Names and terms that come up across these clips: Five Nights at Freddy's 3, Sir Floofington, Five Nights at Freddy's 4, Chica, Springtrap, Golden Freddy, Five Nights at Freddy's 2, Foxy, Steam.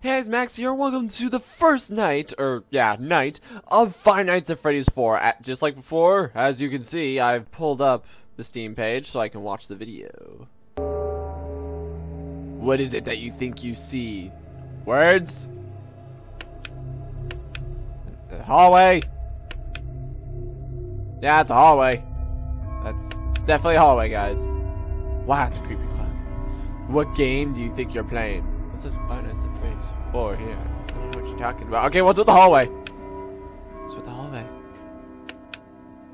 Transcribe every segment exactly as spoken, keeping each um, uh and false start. Hey guys, Max here, welcome to the first night, or yeah, night, of Five Nights at Freddy's four. At, just like before, as you can see, I've pulled up the Steam page so I can watch the video. What is it that you think you see? Words? A hallway? Yeah, it's a hallway. That's it's definitely a hallway, guys. Wow, it's a creepy clock. What game do you think you're playing? This is Five Nights at Freddy's four here. I don't know what you're talking about. Okay, what's with the hallway? What's with the hallway?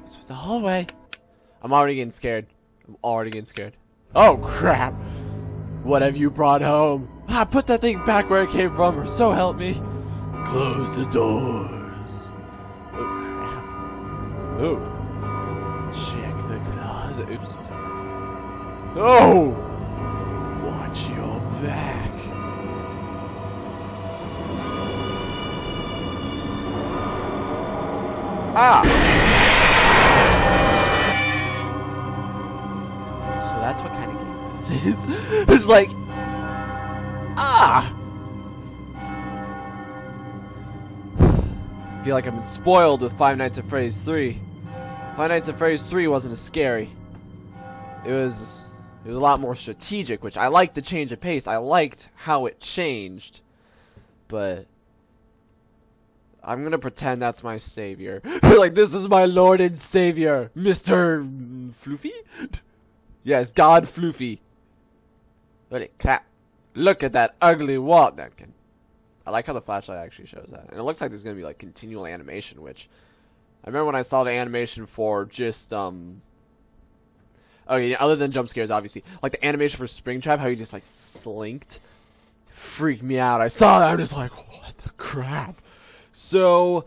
What's with the hallway? I'm already getting scared. I'm already getting scared. Oh, crap. What have you brought home? Ah, put that thing back where it came from, or so help me. Close the doors. Oh, crap. Oh. Check the closet. Oops, sorry. No! Watch your back. Ah! So that's what kind of game this is. It's like... Ah! I feel like I've been spoiled with Five Nights at Freddy's three. Five Nights at Freddy's three wasn't as scary. It was... It was a lot more strategic, which I liked the change of pace. I liked how it changed. But... I'm gonna pretend that's my savior. Like, this is my lord and savior, Mister Floofy? Yes, God Floofy. Let it clap. Look at that ugly wall, Duncan. I like how the flashlight actually shows that. And it looks like there's gonna be, like, continual animation, which... I remember when I saw the animation for just, um... okay, other than jump scares, obviously. Like, the animation for Springtrap, how he just, like, slinked. Freaked me out. I saw that, I'm just like, what the crap? So,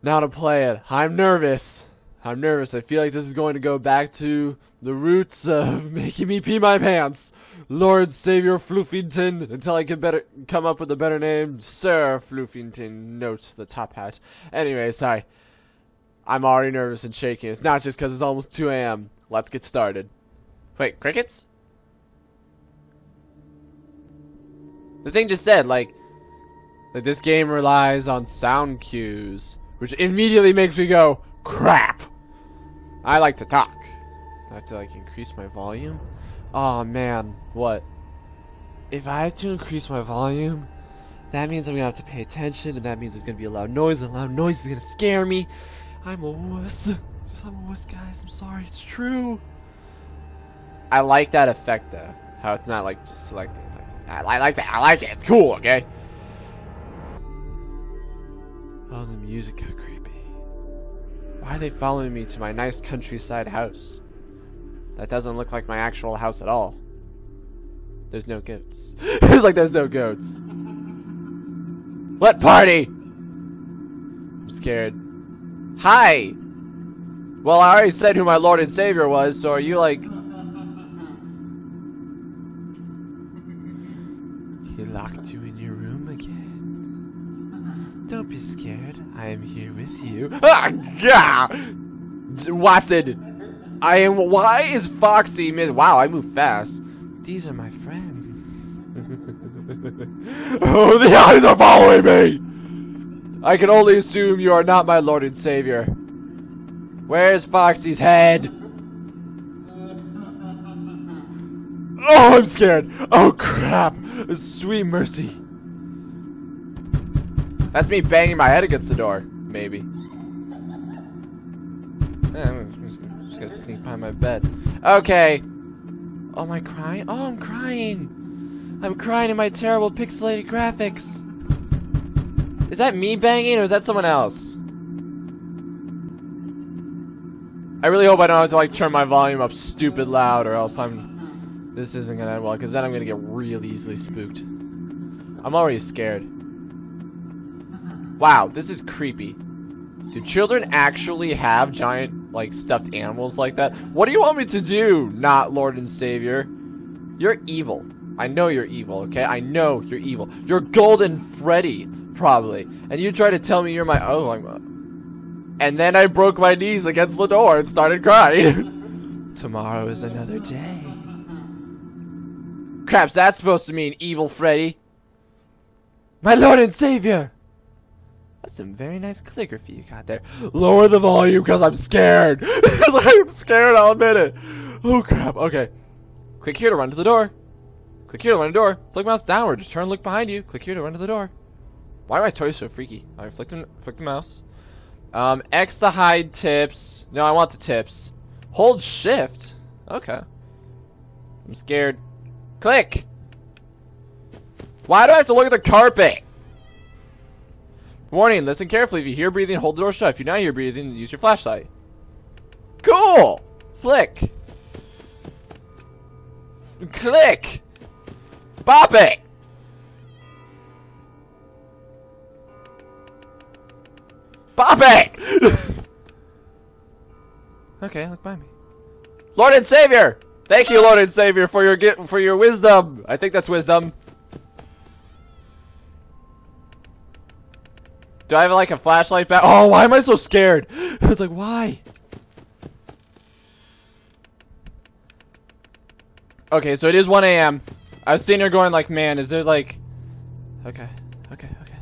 now to play it. I'm nervous. I'm nervous. I feel like this is going to go back to the roots of making me pee my pants. Lord Savior Floofington, until I can better come up with a better name. Sir Floofington, notes the top hat. Anyway, sorry. I'm already nervous and shaking. It's not just because it's almost two A M Let's get started. Wait, crickets? The thing just said, like... Like, this game relies on sound cues, which immediately makes me go, crap! I like to talk. I have to, like, increase my volume? Aw, man. What? If I have to increase my volume, that means I'm gonna have to pay attention, and that means there's gonna be a loud noise, and loud noise is gonna scare me. I'm a wuss. Just, I'm a wuss, guys. I'm sorry. It's true. I like that effect, though. How it's not, like, just selecting. It's like, I, I like that. I like it. It's cool, okay? Oh, the music got creepy. Why are they following me to my nice countryside house? That doesn't look like my actual house at all. There's no goats. It's like there's no goats. What party? I'm scared. Hi! Well, I already said who my lord and savior was, so are you like... He locked you in your room again? Don't be scared. I am here with you. Ah, yeah. Wassid. I am. Why is Foxy miss? Wow, I move fast. These are my friends. Oh, the eyes are following me. I can only assume you are not my lord and savior. Where's Foxy's head? Oh, I'm scared. Oh crap! Sweet mercy. That's me banging my head against the door, maybe. Yeah, I'm just, I'm just gonna sneak behind my bed. Okay. Oh, am I crying? Oh, I'm crying. I'm crying in my terrible pixelated graphics. Is that me banging or is that someone else? I really hope I don't have to like turn my volume up stupid loud or else I'm... This isn't gonna end well because then I'm gonna get real easily spooked. I'm already scared. Wow, this is creepy. Do children actually have giant, like, stuffed animals like that? What do you want me to do, not Lord and Savior? You're evil. I know you're evil, okay? I know you're evil. You're Golden Freddy, probably. And you try to tell me you're my... Oh, I'm... And then I broke my knees against the door and started crying. Tomorrow is another day. Craps, that's supposed to mean evil Freddy. My Lord and Savior! That's some very nice calligraphy you got there. Lower the volume because I'm scared. I'm scared, I'll admit it. Oh crap, okay. Click here to run to the door. Click here to run to the door. Flick mouse downward to turn and look behind you. Click here to run to the door. Why are my toys so freaky? Alright, flick, flick the mouse. Um, X to hide tips. No, I want the tips. Hold shift. Okay. I'm scared. Click! Why do I have to look at the carpet? Warning, listen carefully. If you hear breathing, hold the door shut. If you not hear breathing, use your flashlight. Cool! Flick. Click! Bop it! Bop it! Okay, look by me. Lord and Savior! Thank you, Lord and Savior, for your gi- for your wisdom. I think that's wisdom. Do I have like a flashlight back? Oh, why am I so scared? I was like, why? Okay, so it is one A M I was sitting here going like, man, is there like... Okay, okay, okay.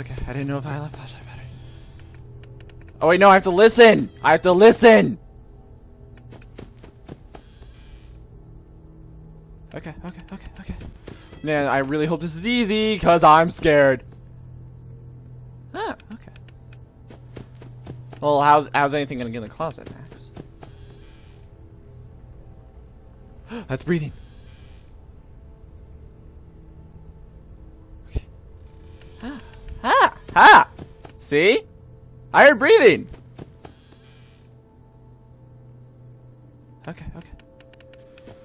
Okay, I didn't know if I had a flashlight battery. Oh wait, no, I have to listen! I have to listen! Okay, okay, okay, okay. Man, I really hope this is easy, because I'm scared. Ah, okay. Well, how's, how's anything gonna get in the closet, Max? That's breathing. Okay. Ah, ah, ah! See? I heard breathing! Okay, okay.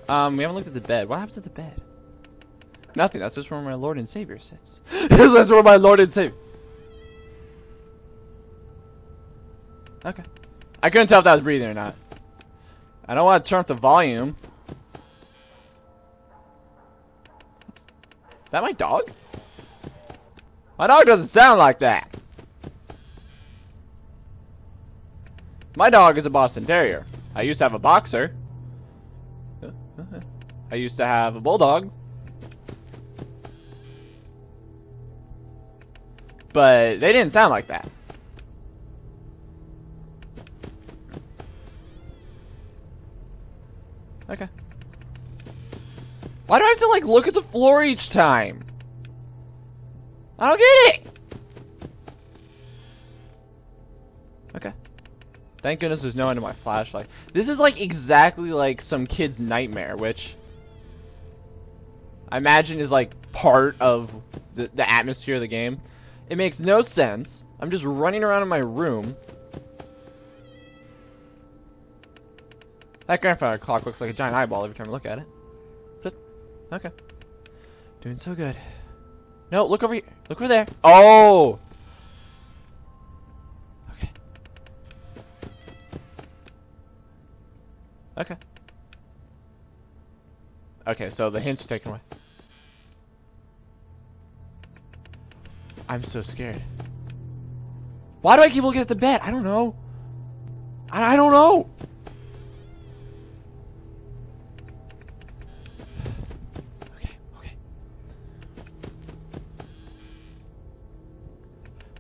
Um, we haven't looked at the bed. What happens to the bed? Nothing. That's just where my Lord and Savior sits. That's where my Lord and Savior... Okay. I couldn't tell if that was breathing or not. I don't want to turn up the volume. Is that my dog? My dog doesn't sound like that. My dog is a Boston Terrier. I used to have a boxer. I used to have a bulldog. But they didn't sound like that. Okay. Why do I have to like look at the floor each time? I don't get it! Okay. Thank goodness there's no end to my flashlight. This is like exactly like some kid's nightmare, which I imagine is like part of the, the atmosphere of the game. It makes no sense. I'm just running around in my room. That grandfather clock looks like a giant eyeball every time I look at it. Okay. Doing so good. No, look over here. Look over there. Oh! Okay. Okay. Okay, so the hints are taken away. I'm so scared. Why do I keep looking at the bed? I don't know. I, I don't know.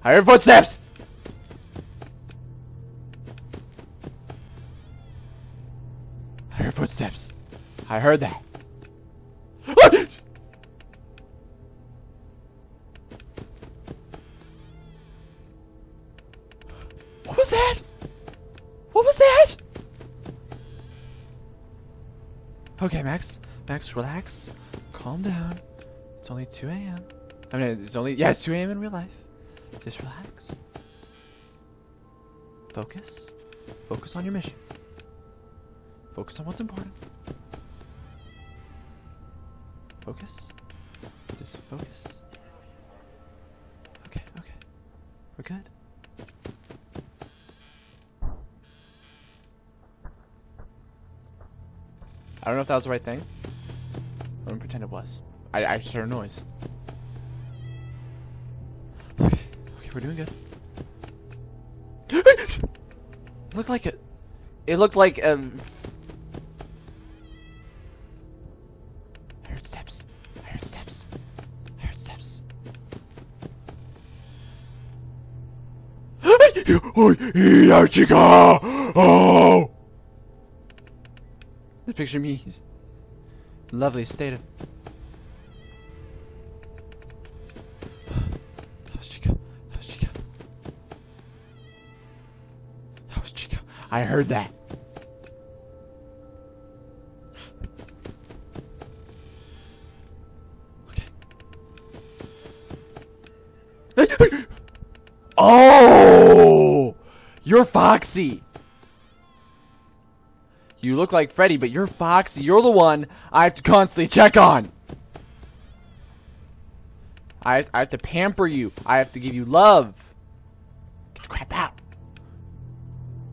I heard footsteps! I heard footsteps. I heard that. What was that? What was that? Okay, Max. Max, relax. Calm down. It's only two A M I mean, it's only... Yeah, it's two A M in real life. Just relax. Focus. Focus on your mission. Focus on what's important. Focus. Just focus. Okay, okay. We're good. I don't know if that was the right thing. I'm gonna pretend it was. I, I just heard a noise. We're doing good. Looked like it. It looked like um. I heard steps. I heard steps. I heard steps. Here, Chica! Oh! Just picture me. Lovely state of. How's Chica? How's Chica? How's Chica? I heard that. Okay. Oh! You're Foxy! You look like Freddy, but you're Foxy. You're the one I have to constantly check on. I have, I have to pamper you. I have to give you love. Get the crap out.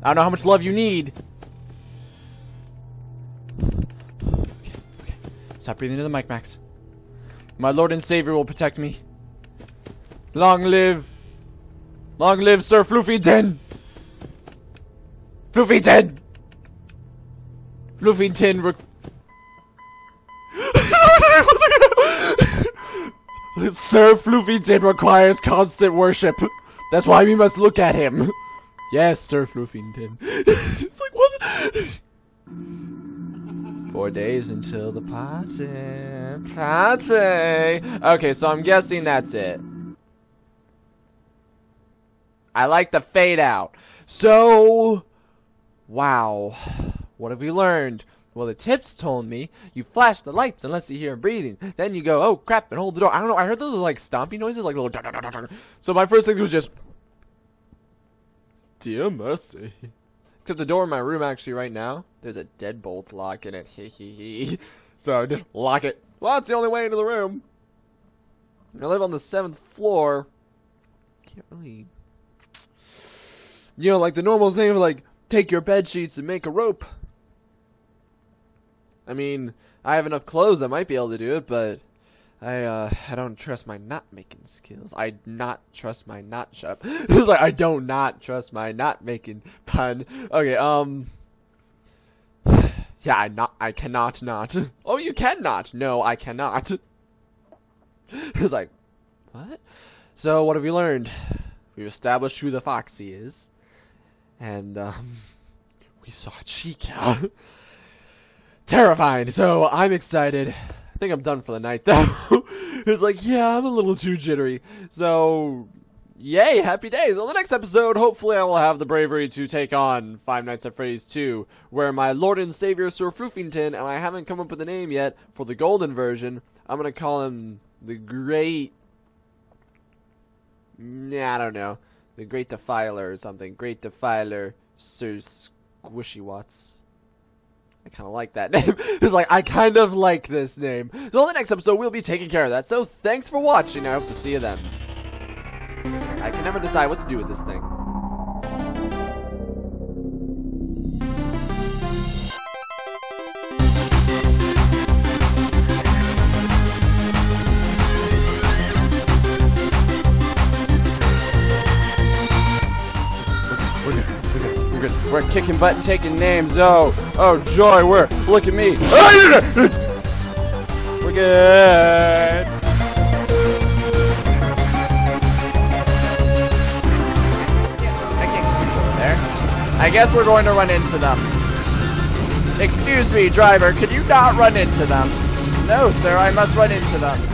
I don't know how much love you need. Okay, okay. Stop breathing into the mic, Max. My Lord and Savior will protect me. Long live. Long live Sir Floofington. Floofington. Floofington rec- Sir Floofington requires constant worship. That's why we must look at him. Yes, Sir Floofington. It's like, what? Four days until the party. Party. Okay, so I'm guessing that's it. I like the fade out. So, wow. What have we learned? Well, the tips told me you flash the lights unless you hear breathing. Then you go, oh crap, and hold the door. I don't know. I heard those like stompy noises, like little. Dun, dun, dun, dun. So my first thing was just, dear mercy. Except the door in my room actually right now, there's a deadbolt lock in it. Hee hee hee. So just lock it. Well, it's the only way into the room. I live on the seventh floor. Can't really. You know, like the normal thing of like take your bed sheets and make a rope. I mean, I have enough clothes, I might be able to do it, but I uh, I don't trust my knot making skills. I not trust my knot shut up. It was like I don't not trust my knot making pun. Okay, um, yeah, I not I cannot not. Oh, you cannot. No, I cannot. It was like, what? So what have we learned? We've established who the Foxy is, and um, we saw Chica. Terrifying. So I'm excited. I think I'm done for the night though. It's like, yeah, I'm a little too jittery. So yay, happy days. On the next episode, hopefully I will have the bravery to take on Five Nights at Freddy's two, where my Lord and Savior Sir Floofington, and I haven't come up with a name yet for the golden version. I'm gonna call him the Great, nah, I don't know, the Great Defiler or something. Great Defiler Sir Squishy Watts. I kind of like that name. It's like, I kind of like this name. So in the next episode, we'll be taking care of that. So thanks for watching. I hope to see you then. I can never decide what to do with this thing. We're kicking butt and taking names. Oh, oh joy, we're, look at me. We're good. I guess we're going to run into them. Excuse me, driver, can you not run into them? No, sir, I must run into them.